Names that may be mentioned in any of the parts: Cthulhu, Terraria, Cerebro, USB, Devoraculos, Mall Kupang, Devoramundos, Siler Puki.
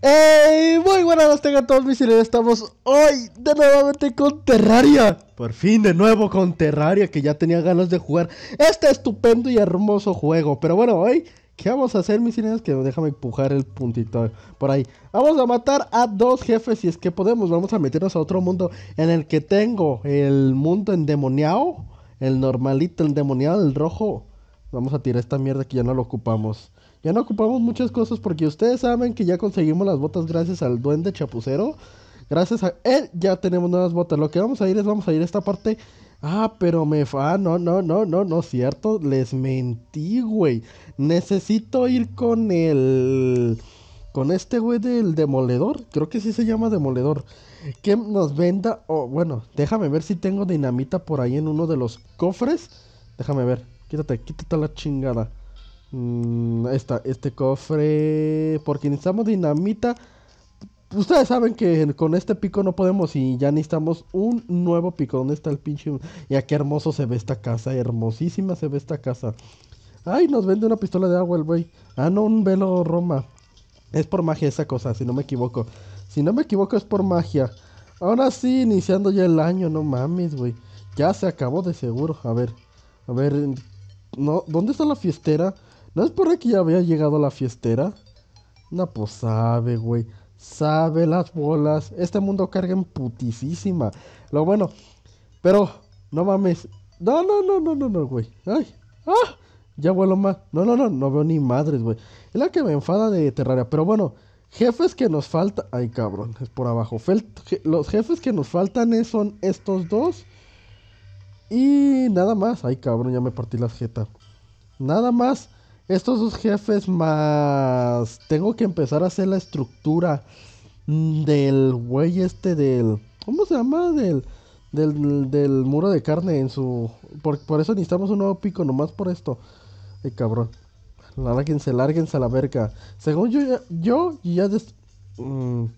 ¡Hey! Muy buenas noches a todos mis Siler. Estamos hoy de nuevamente con Terraria. Por fin de nuevo con Terraria, que ya tenía ganas de jugar este estupendo y hermoso juego. Pero bueno, hoy, ¿qué vamos a hacer, mis Siler? Que déjame empujar el puntito por ahí. Vamos a matar a dos jefes, si es que podemos. Vamos a meternos a otro mundo en el que tengo el mundo endemoniado, el normalito, el endemoniado, el rojo. Vamos a tirar esta mierda que ya no lo ocupamos. Ya no ocupamos muchas cosas porque ustedes saben que ya conseguimos las botas gracias al duende chapucero. Gracias a él ya tenemos nuevas botas. Lo que vamos a ir es, vamos a ir a esta parte. Ah, pero me... no, cierto. Les mentí, güey. Necesito ir con el... con este güey del demoledor. Creo que sí se llama demoledor. Que nos venda... oh, bueno, déjame ver si tengo dinamita por ahí en uno de los cofres. Déjame ver. Quítate, quítate la chingada. Este cofre, porque necesitamos dinamita. Ustedes saben que con este pico no podemos y ya necesitamos un nuevo pico. ¿Dónde está el pinche? Ya qué hermoso se ve esta casa, hermosísima se ve esta casa. Ay, nos vende una pistola de agua el güey. Ah, no, un velo Roma. Es por magia esa cosa, si no me equivoco. Si no me equivoco es por magia. Ahora sí, iniciando ya el año, no mames, güey. Ya se acabó de seguro, a ver, no, ¿dónde está la fiestera? ¿No es por ahí que ya había llegado la fiestera? No, pues sabe, güey. Sabe las bolas. Este mundo carga en putisísima. Lo bueno. Pero, no mames. No, güey. Ay. ¡Ah! Ya vuelo más. No veo ni madres, güey. Es la que me enfada de Terraria. Pero bueno, jefes que nos faltan. Ay, cabrón. Es por abajo. Los jefes que nos faltan son estos dos. Y nada más. Ay, cabrón, ya me partí la jeta. Nada más. Estos dos jefes más... tengo que empezar a hacer la estructura del güey este del... ¿cómo se llama? Del muro de carne en su... Por eso necesitamos un nuevo pico, nomás por esto. Ay, cabrón. Lárguense a la verga. Según yo ya... pues no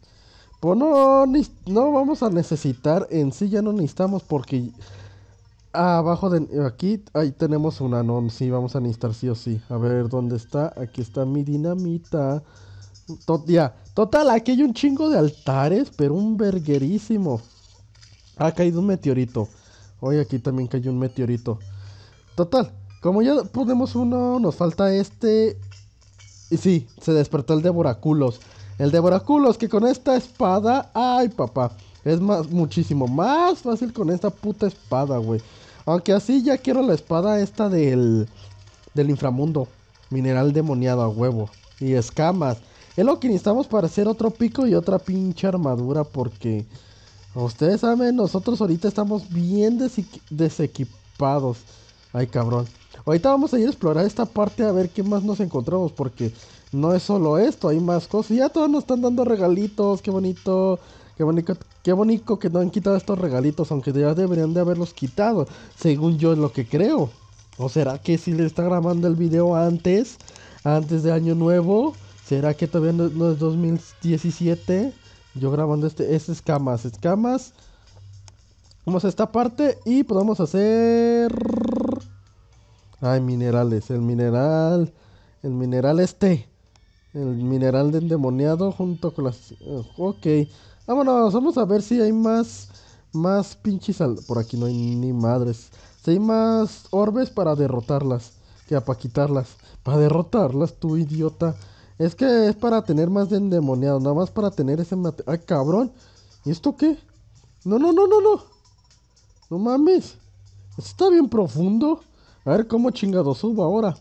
vamos a necesitar. En sí ya no necesitamos porque... abajo de aquí, ahí tenemos una, no, sí, vamos a necesitar sí o sí. A ver, ¿dónde está? Aquí está mi dinamita. Total, aquí hay un chingo de altares, pero un verguerísimo. Ha caído un meteorito. Hoy aquí también cayó un meteorito. Total, como ya ponemos uno, nos falta este. Y sí, se despertó el Devoraculos. El Devoraculos que con esta espada, ay papá, es más, muchísimo más fácil con esta puta espada, güey. Aunque así ya quiero la espada esta del inframundo. Mineral demoniado a huevo. Y escamas. Es lo que necesitamos para hacer otro pico y otra pinche armadura. Porque ustedes saben, nosotros ahorita estamos bien desequipados. Ay, cabrón. Ahorita vamos a ir a explorar esta parte a ver qué más nos encontramos. Porque no es solo esto, hay más cosas. Y ya todos nos están dando regalitos, qué bonito. Qué bonito que no han quitado estos regalitos, aunque ya deberían de haberlos quitado, según yo es lo que creo. ¿O será que si le está grabando el video antes de Año Nuevo? ¿Será que todavía no es 2017? Yo grabando este, es escamas. Vamos a esta parte y podemos hacer... ay, minerales, el mineral este. El mineral de endemoniado junto con las... ok. Vámonos, vamos a ver si hay más pinches... por aquí no hay ni madres. Si hay más orbes para derrotarlas. Ya, para quitarlas. Para derrotarlas, tú idiota. Es que es para tener más de endemoniado. Nada más para tener ese material. ¡Ay, cabrón! ¿Y esto qué? No. No mames. Esto está bien profundo. A ver cómo chingado subo ahora.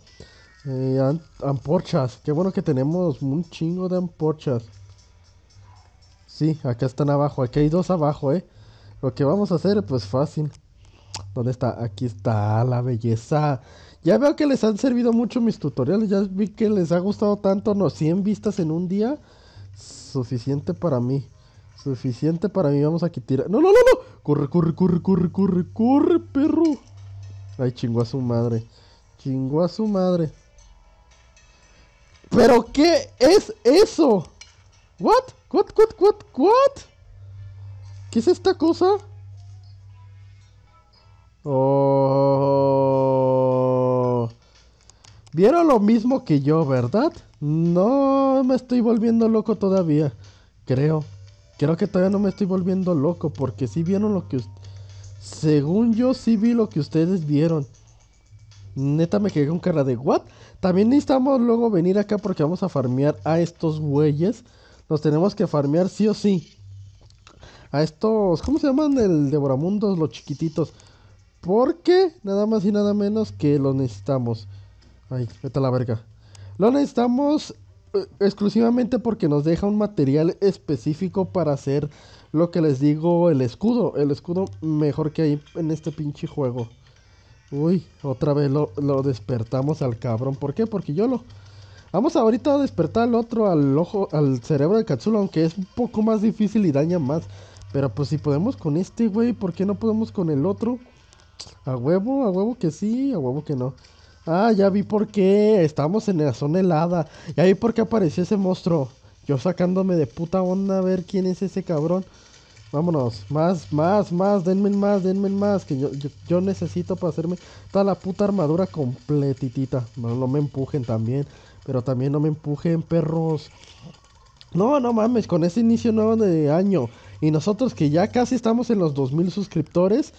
Amporchas. Qué bueno que tenemos un chingo de amporchas. Sí, acá están abajo, aquí hay dos abajo, Lo que vamos a hacer, pues fácil. ¿Dónde está? Aquí está la belleza. Ya veo que les han servido mucho mis tutoriales, ya vi que les ha gustado tanto, no, 100 vistas en un día. Suficiente para mí. Suficiente para mí, vamos aquí tirar. No. Corre, perro. Ay, chingó a su madre. Chingó a su madre. ¿Pero qué es eso? What? ¿Qué es esta cosa? Oh. Vieron lo mismo que yo, ¿verdad? No me estoy volviendo loco todavía. Creo que todavía no me estoy volviendo loco, porque sí vieron lo que... Según yo, sí vi lo que ustedes vieron. Neta, me quedé con cara de ¿what? También necesitamos luego venir acá porque vamos a farmear a estos güeyes. Los tenemos que farmear sí o sí. A estos... ¿Cómo se llaman? El Devoramundos, los chiquititos. Porque nada más y nada menos que los necesitamos. Ay, vete a la verga. Lo necesitamos exclusivamente porque nos deja un material específico para hacer lo que les digo, el escudo. El escudo mejor que hay en este pinche juego. Uy, otra vez lo despertamos al cabrón. ¿Por qué? Porque yo lo... Vamos ahorita a despertar al otro, al cerebro de Cthulhu, aunque es un poco más difícil y daña más. Pero pues si podemos con este, güey, ¿por qué no podemos con el otro? A huevo que sí, a huevo que no. Ah, ya vi por qué, estamos en la zona helada. Ya vi por qué apareció ese monstruo. Yo sacándome de puta onda a ver quién es ese cabrón. Vámonos, más, denme más. Que yo necesito para hacerme toda la puta armadura completitita. No me empujen también, pero también no me empujen, perros. No mames, con ese inicio nuevo de año. Y nosotros que ya casi estamos en los 2000 suscriptores.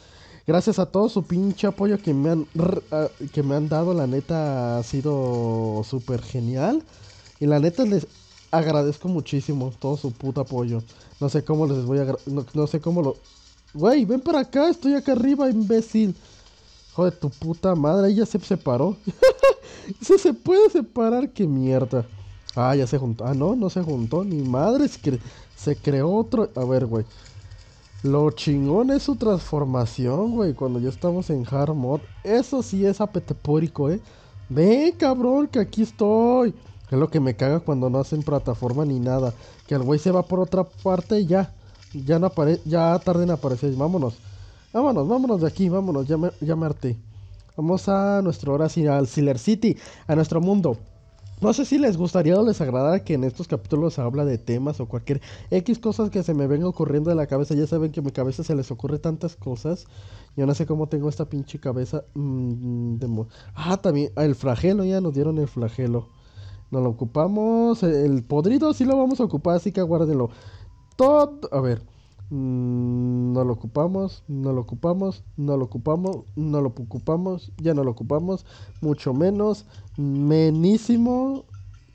Gracias a todo su pinche apoyo que me han dado, la neta ha sido súper genial. Y la neta les agradezco muchísimo todo su puto apoyo. No sé cómo les voy a... No sé cómo lo... Güey, ven para acá, estoy acá arriba, imbécil. Joder, tu puta madre, ella se separó. Se puede separar, qué mierda. Ah, ya se juntó. Ah, no se juntó, ni madre, se creó otro... A ver, güey. Lo chingón es su transformación, güey, cuando ya estamos en hard mod. Eso sí es apetepórico, Ven, cabrón, que aquí estoy. Es lo que me caga cuando no hacen plataforma ni nada. Que el güey se va por otra parte y ya. Ya no aparece, ya tarde en aparecer. Vámonos. Vámonos de aquí, vámonos, ya me harté. Vamos a nuestro, ahora sí, al Siler City, a nuestro mundo. No sé si les gustaría o les agradara que en estos capítulos se habla de temas o cualquier X cosas que se me venga ocurriendo de la cabeza. Ya saben que a mi cabeza se les ocurre tantas cosas. Yo no sé cómo tengo esta pinche cabeza también el flagelo, ya nos dieron el flagelo. Nos lo ocupamos, el podrido sí lo vamos a ocupar, así que aguárdenlo. Todo, a ver, no lo ocupamos, ya no lo ocupamos, mucho menos, menísimo.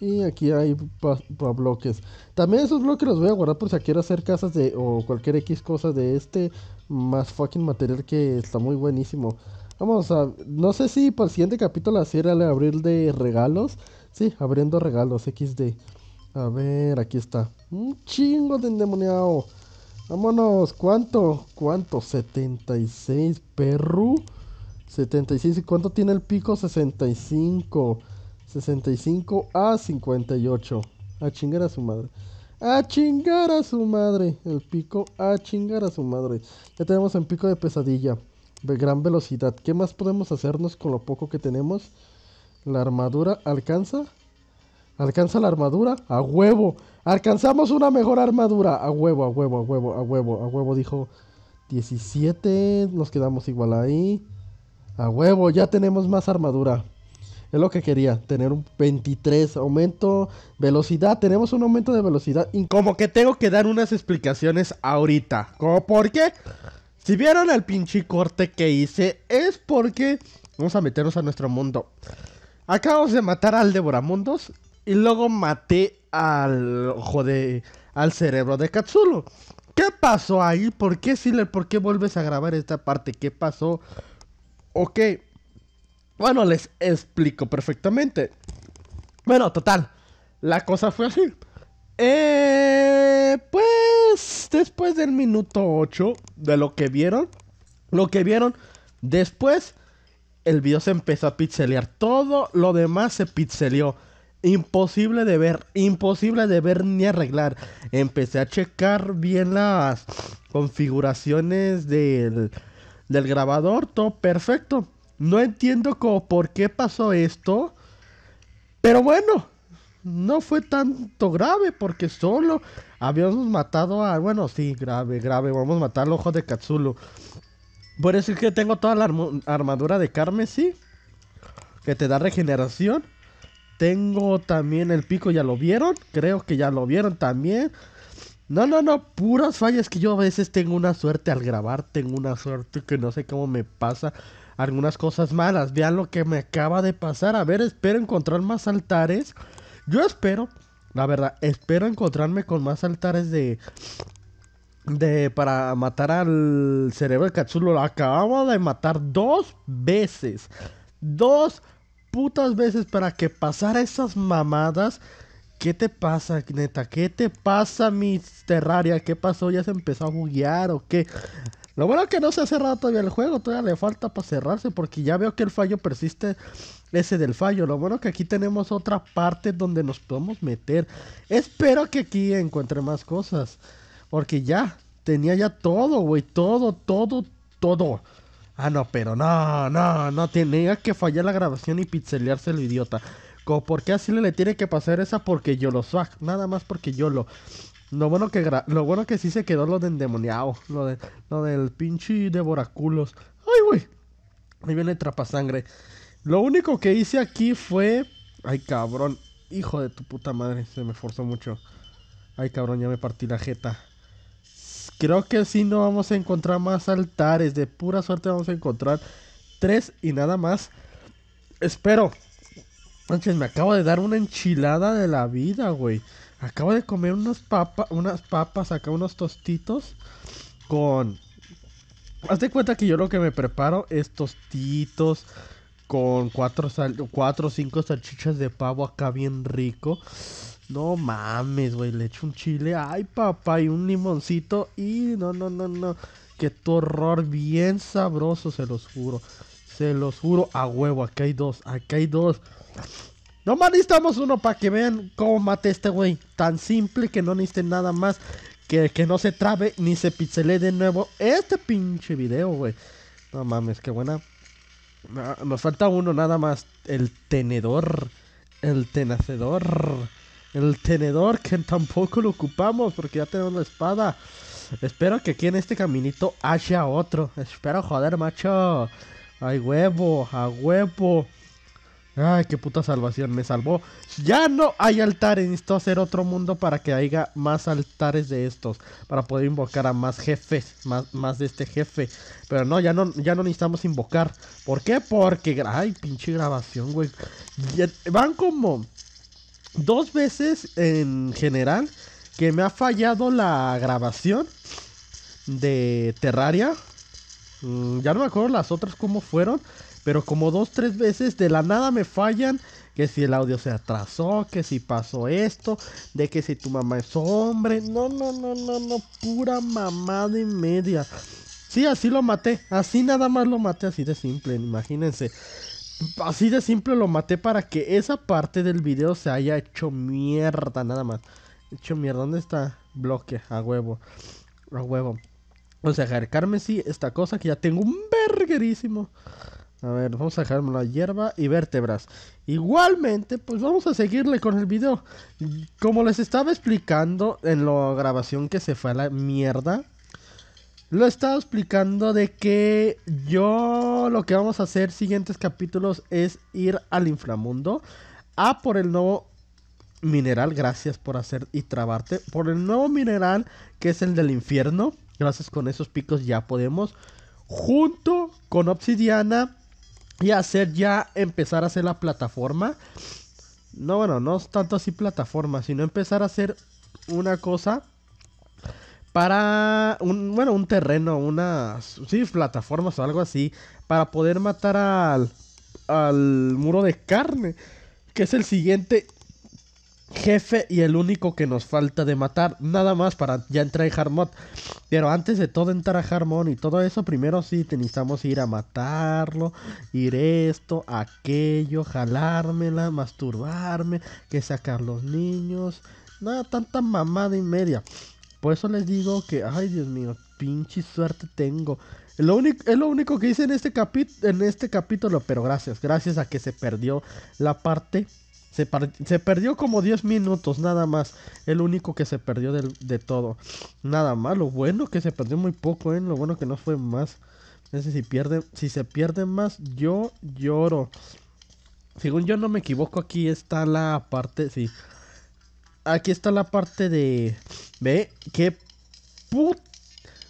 Y aquí hay para bloques. También esos bloques los voy a guardar por si quiero hacer casas de o cualquier X cosa de este más fucking material que está muy buenísimo. Vamos a, no sé si para el siguiente capítulo hacer el abrir de regalos. Sí, abriendo regalos XD. A ver, aquí está. Un chingo de endemoniado. Vámonos, ¿cuánto? 76, perro. 76, ¿y cuánto tiene el pico? 65. 65 a 58. A chingar a su madre. El pico, a chingar a su madre. Ya tenemos el pico de pesadilla. De gran velocidad. ¿Qué más podemos hacernos con lo poco que tenemos? La armadura, ¿alcanza? ¿Alcanza la armadura? ¡A huevo! ¡Alcanzamos una mejor armadura! ¡A huevo, a huevo, a huevo, a huevo! ¡A huevo! Dijo 17. Nos quedamos igual ahí. ¡A huevo! Ya tenemos más armadura. Es lo que quería. Tener un 23. Aumento. Velocidad. Tenemos un aumento de velocidad. Y como que tengo que dar unas explicaciones ahorita. ¿Cómo? ¿Por qué? Si vieron el pinche corte que hice, es porque... Vamos a meternos a nuestro mundo. Acabamos de matar al Devoramundos. Y luego maté al ojo de... al cerebro de Cthulhu. ¿Qué pasó ahí? ¿Por qué, Siler? ¿Por qué vuelves a grabar esta parte? ¿Qué pasó? Ok. Bueno, les explico perfectamente. Bueno, total. La cosa fue así. Pues... después del minuto 8 de lo que vieron. Después, el video se empezó a pixelear. Todo lo demás se pixeleó. Imposible de ver ni arreglar. Empecé a checar bien las configuraciones del grabador, todo perfecto. No entiendo cómo, por qué pasó esto, pero bueno, no fue tanto grave porque solo habíamos matado a... Bueno, sí, grave, vamos a matar al ojo de Cthulhu. Por decir que tengo toda la armadura de carmesí. que te da regeneración. Tengo también el pico, ya lo vieron. Creo que ya lo vieron también. No, no, no, puras fallas que yo a veces tengo una suerte al grabar. Tengo una suerte que no sé cómo me pasa algunas cosas malas. Vean lo que me acaba de pasar. A ver, espero encontrar más altares. Yo espero, la verdad, espero encontrarme con más altares para matar al cerebro de Cthulhu. Lo acabamos de matar 2 veces. 2 putas veces para que pasara esas mamadas. ¿Qué te pasa, neta? ¿Qué te pasa, mi Terraria? ¿Qué pasó? ¿Ya se empezó a buguear o qué? Lo bueno es que no se ha cerrado todavía el juego. Todavía le falta para cerrarse, porque ya veo que el fallo persiste, ese del fallo. Lo bueno es que aquí tenemos otra parte donde nos podemos meter. Espero que aquí encuentre más cosas, porque ya tenía ya todo, güey. Todo, todo, todo. Ah, no, pero no, no, no. Tenía que fallar la grabación y pixelearse el idiota. ¿Por qué así le tiene que pasar esa? Porque yo lo swag, nada más porque yo lo... Lo bueno que sí se quedó lo de endemoniado, lo del pinche devoraculos. Ay, güey. Ahí viene trapasangre. Lo único que hice aquí fue... Ay, cabrón. Hijo de tu puta madre. Se me forzó mucho. Ay, cabrón, ya me partí la jeta. Creo que sí no vamos a encontrar más altares. De pura suerte vamos a encontrar 3 y nada más. Espero. Manches, me acabo de dar una enchilada de la vida, güey. Acabo de comer unas papas, acá unos tostitos con... Haz de cuenta que yo lo que me preparo es tostitos con 4 o 5 salchichas de pavo acá bien rico. No mames, güey, le echo un chile, ay papá, y un limoncito y no, no, no, no. Qué horror, bien sabroso, se los juro. Se los juro a huevo, aquí hay 2. Nomás necesitamos 1 para que vean cómo maté a este güey. Tan simple que no necesite nada más. Que no se trabe ni se pixele de nuevo este pinche video, güey. No mames, qué buena. Nos falta 1 nada más. El tenedor. El tenacedor. El tenedor que tampoco lo ocupamos porque ya tenemos la espada. Espero que aquí en este caminito haya otro. Espero, joder, macho. Ay, huevo, a huevo. Ay, qué puta salvación, me salvó. Ya no hay altares, necesito hacer otro mundo para que haya más altares de estos, para poder invocar a más jefes, más de este jefe. Pero no, ya no necesitamos invocar. ¿Por qué? Porque, ay, pinche grabación, güey. Van como 2 veces en general que me ha fallado la grabación de Terraria. Ya no me acuerdo las otras cómo fueron, pero como 2 o 3 veces de la nada me fallan. Que si el audio se atrasó, que si pasó esto, de que si tu mamá es hombre. No, no, no, no, no, pura mamada y media. Sí, así lo maté, así nada más lo maté, así de simple, imagínense. Así de simple lo maté para que esa parte del video se haya hecho mierda, nada más. Hecho mierda, ¿dónde está? Bloque, a huevo, a huevo. Vamos a dejar carmesí, esta cosa que ya tengo un verguerísimo. A ver, vamos a dejarme la hierba y vértebras. Igualmente, pues vamos a seguirle con el video. Como les estaba explicando en la grabación que se fue a la mierda, lo estaba explicando de que yo lo que vamos a hacer siguientes capítulos es ir al inframundo a por el nuevo mineral. Gracias por hacer y trabarte. Por el nuevo mineral que es el del infierno. Gracias, con esos picos ya podemos, junto con obsidiana, y hacer ya, empezar a hacer la plataforma. No, bueno, no es tanto así plataforma, sino empezar a hacer una cosa para un terreno, sí, plataformas o algo así, para poder matar al muro de carne, que es el siguiente jefe y el único que nos falta de matar, nada más para ya entrar a Harmon. Pero antes de todo entrar a Harmon y todo eso, primero sí necesitamos ir a matarlo, ir esto, aquello, jalármela, masturbarme, que sacar los niños, nada, tanta mamada y media. Por eso les digo que, ay Dios mío, pinche suerte tengo. Es lo único que hice en este capítulo, pero gracias a que se perdió la parte. Se perdió como 10 minutos, nada más. El único que se perdió de todo. Nada más, lo bueno que se perdió muy poco, ¿eh? Lo bueno que no fue más. Si se pierde más, yo lloro. Según yo no me equivoco, aquí está la parte, sí. Aquí está la parte de... Ve, qué put...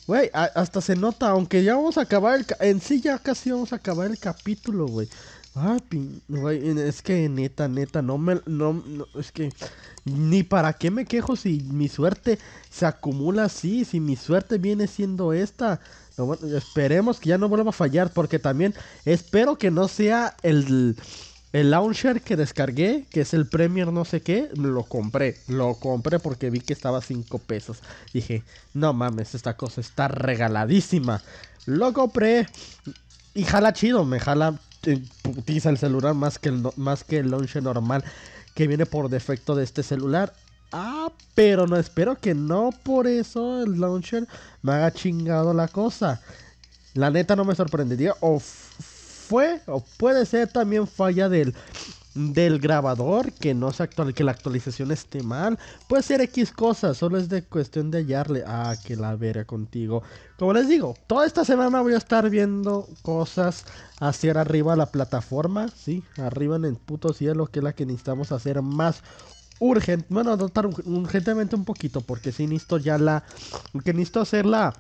Güey, hasta se nota, aunque ya vamos a acabar el... En sí ya casi vamos a acabar el capítulo, güey. Ay, güey, es que neta, no, es que... Ni para qué me quejo si mi suerte se acumula así, si mi suerte viene siendo esta. No, bueno, esperemos que ya no vuelva a fallar, porque también espero que no sea el launcher que descargué, que es el Premier no sé qué, lo compré porque vi que estaba a 5 pesos. Dije, no mames, esta cosa está regaladísima. Lo compré y jala chido, me jala putiza el celular más que el launcher normal que viene por defecto de este celular. Ah, pero no, espero que no por eso el launcher me haga chingado la cosa. La neta no me sorprendería o puede ser también falla del grabador, que no se que la actualización esté mal. Puede ser X cosas, solo es de cuestión de hallarle. Ah, que la veré contigo. Como les digo, toda esta semana voy a estar viendo cosas hacia arriba la plataforma, sí, arriba en el puto cielo, que es la que necesitamos hacer más urgente. Bueno, no tan urgentemente un poquito, porque sí necesito ya la... Que necesito hacerla...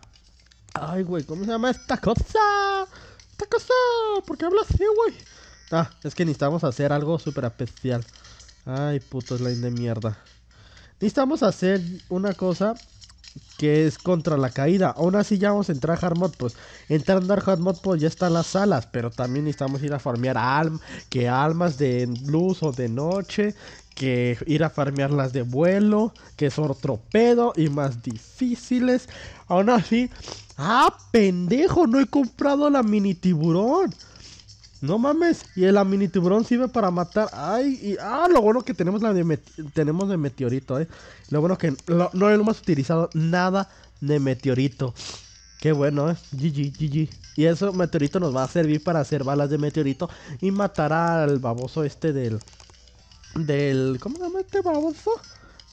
Ay, güey, ¿cómo se llama esta cosa? ¡Esta cosa! ¿Por qué habla así, güey? Ah, es que necesitamos hacer algo súper especial. Ay, puto slime de mierda. Necesitamos hacer una cosa que es contra la caída. Aún así ya vamos a entrar a Hardmod, pues. Entrando a Hardmod, pues ya están las salas. Pero también necesitamos ir a farmear almas de luz o de noche. Que ir a farmear las de vuelo, que son otro pedo y más difíciles. Aún así... ¡Ah, pendejo! No he comprado la mini tiburón. No mames. Y la mini tiburón sirve para matar. ¡Ay! Y, ¡ah! Lo bueno que tenemos tenemos de meteorito, ¿eh? Lo bueno que no hemos utilizado nada de meteorito. ¡Qué bueno, eh! GG, GG. Y eso, meteorito nos va a servir para hacer balas de meteorito y matar al baboso este del... ¿Cómo se llama este baboso?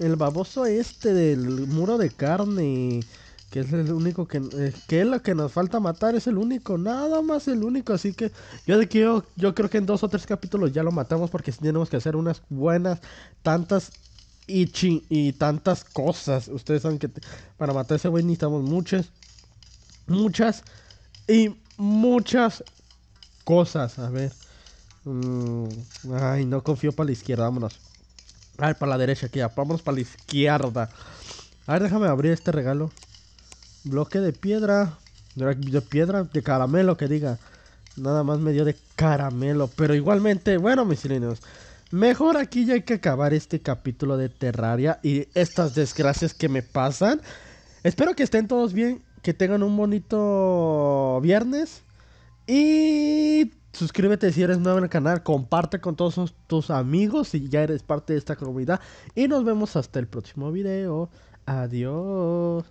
El baboso este del muro de carne... Que es el único que es lo que nos falta matar, es el único, nada más el único. Así que yo creo que en 2 o 3 capítulos ya lo matamos, porque tenemos que hacer unas buenas tantas y tantas cosas. Ustedes saben que para matar a ese güey necesitamos muchas cosas. A ver. Ay, no confío para la izquierda, vámonos. Ay, para la derecha, aquí ya, vámonos para la izquierda. A ver, déjame abrir este regalo. Bloque de piedra. De caramelo, que diga. Nada más me dio de caramelo. Pero igualmente, bueno, mis silinos, mejor aquí ya hay que acabar este capítulo de Terraria y estas desgracias que me pasan. Espero que estén todos bien, que tengan un bonito viernes. Y suscríbete si eres nuevo en el canal, comparte con todos tus amigos si ya eres parte de esta comunidad. Y nos vemos hasta el próximo video. Adiós.